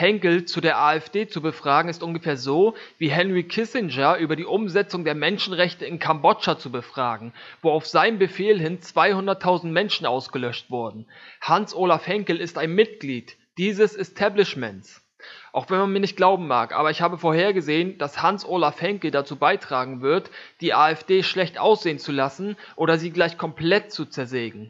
Henkel zu der AfD zu befragen, ist ungefähr so, wie Henry Kissinger über die Umsetzung der Menschenrechte in Kambodscha zu befragen, wo auf seinen Befehl hin 200.000 Menschen ausgelöscht wurden. Hans-Olaf Henkel ist ein Mitglied dieses Establishments. Auch wenn man mir nicht glauben mag, aber ich habe vorhergesehen, dass Hans-Olaf Henkel dazu beitragen wird, die AfD schlecht aussehen zu lassen oder sie gleich komplett zu zersägen.